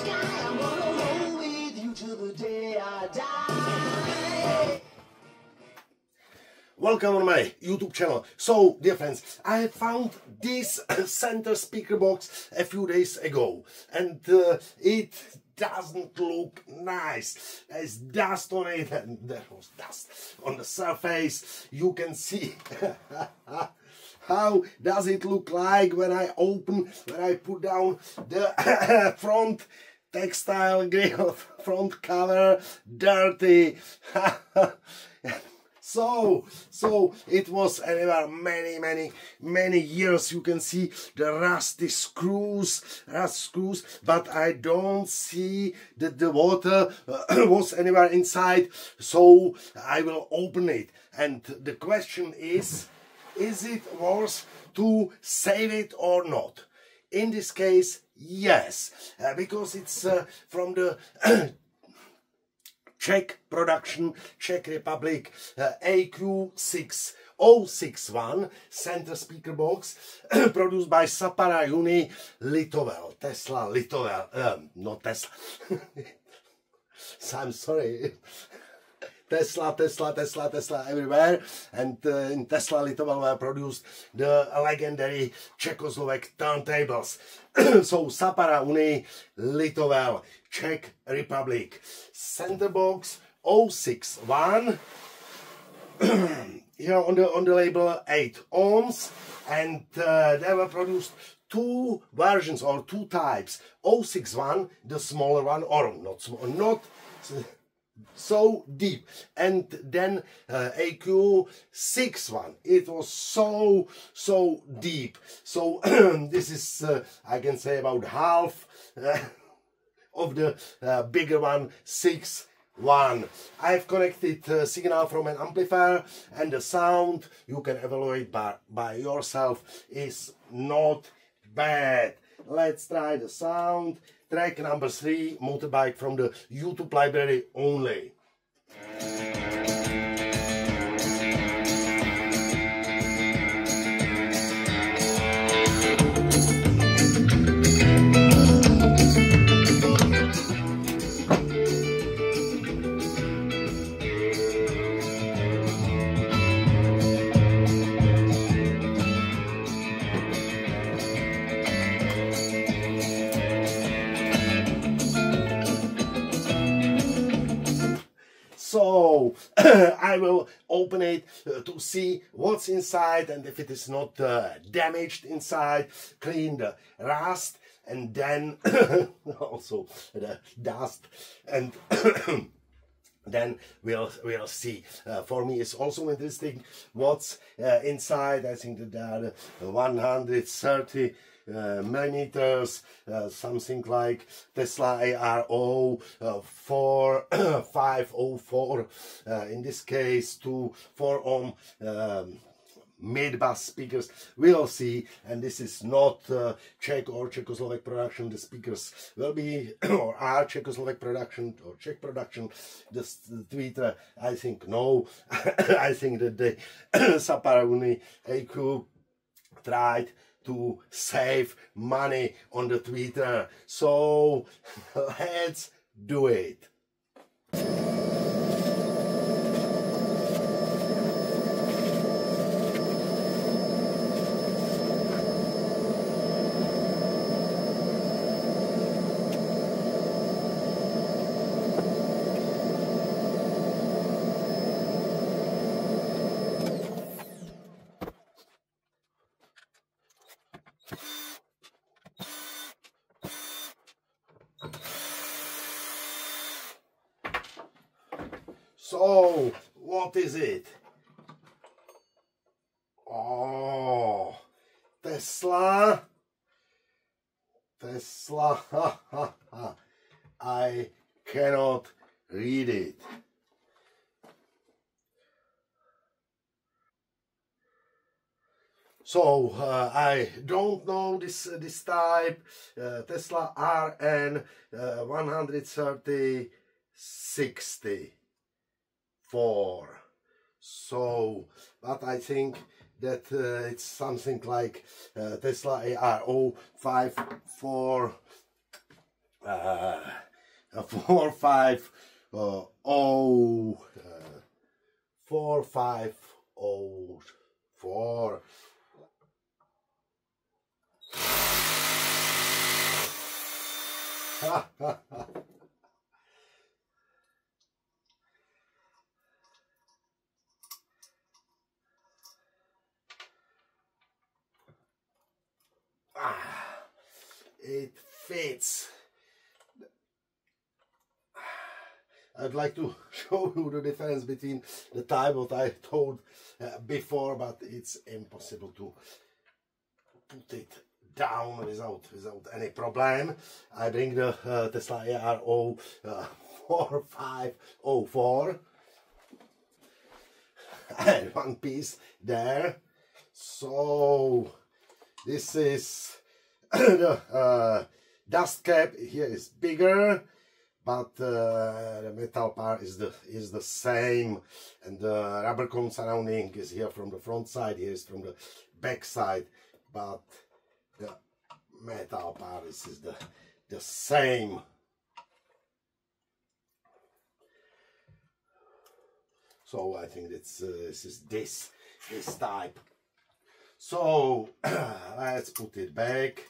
sky. I'm gonna roll with you till the day I die. Welcome on my YouTube channel. So, dear friends, I have found this center speaker box a few days ago, and it doesn't look nice. There's dust on it, and there was dust on the surface. You can see. How does it look like when I open, when I put down the front textile grill, front cover? Dirty. So it was anywhere many years. You can see the rusty screws, but I don't see that the water was anywhere inside. So I will open it. And the question is it worth to save it or not? In this case, yes, because it's from the Czech production, Czech Republic, AQ6061 center speaker box produced by Sapari Uni Litovel, Tesla Litovel, not Tesla, so I'm sorry. Tesla everywhere, and in Tesla Litovel were produced the legendary Czechoslovak turntables. So Sapari Uni Litovel, Czech Republic, center box 061. Here on the label 8 ohms, and they were produced two versions or two types. 061, the smaller one, or not small, not so deep, and then AQ61. It was so deep. So this is I can say about half of the bigger one, 61. I've connected signal from an amplifier, and the sound, you can evaluate by yourself, is not bad. Let's try the sound. Track number 3, motorbike, from the YouTube library only. So I will open it to see what's inside, and if it is not damaged inside, clean the rust and then also the dust, and then we'll see. For me, it's also interesting what's inside. I think that there are 130 millimeters, something like Tesla ARO 4504, in this case 2 4-ohm mid-bass speakers. We'll see, and this is not Czech or Czechoslovak production. The speakers will be or are Czechoslovak production or Czech production. The tweeter, I think, no. I think that the Sapari Uni AQ tried to save money on the tweeter. So let's do it. So, what is it? Oh, Tesla. I cannot read it. So I don't know this type, Tesla RN 130-60/4. So, but I think that it's something like Tesla ARO 5 4 4504. It fits. I'd like to show you the difference between the type what I told before, but it's impossible to put it down without any problem. I bring the Tesla ARO 4504. And one piece there. So this is the dust cap here is bigger, but the metal part is the same, and the rubber cone surrounding is here from the front side, here is from the back side, but the metal part is the same. So I think that's this is this type. So let's put it back.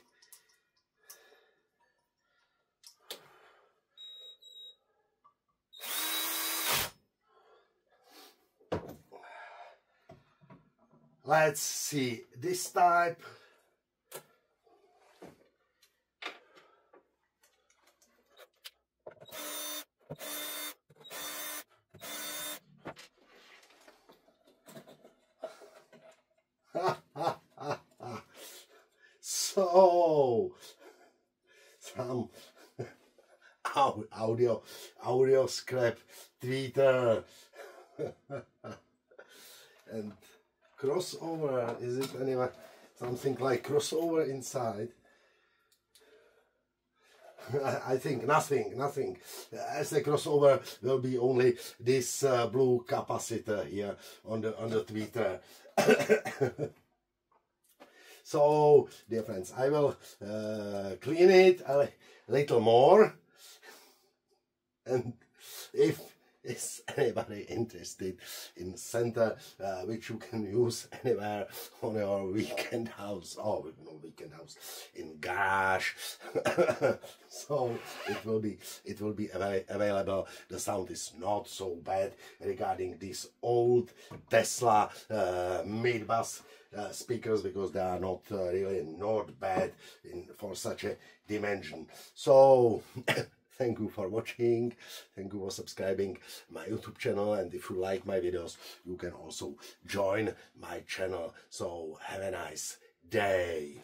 Let's see this type. So some audio scrap treater. And crossover, is it anyway? Something like crossover inside. I think nothing. As a crossover will be only this blue capacitor here on the tweeter. So, dear friends, I will clean it a little more. And if is anybody interested in center which you can use anywhere on your weekend house, or no weekend house, in garage. So it will be available. The sound is not so bad regarding these old Tesla mid-bass speakers, because they are not really not bad for such a dimension. So thank you for watching, thank you for subscribing my YouTube channel, and if you like my videos, you can also join my channel. So have a nice day.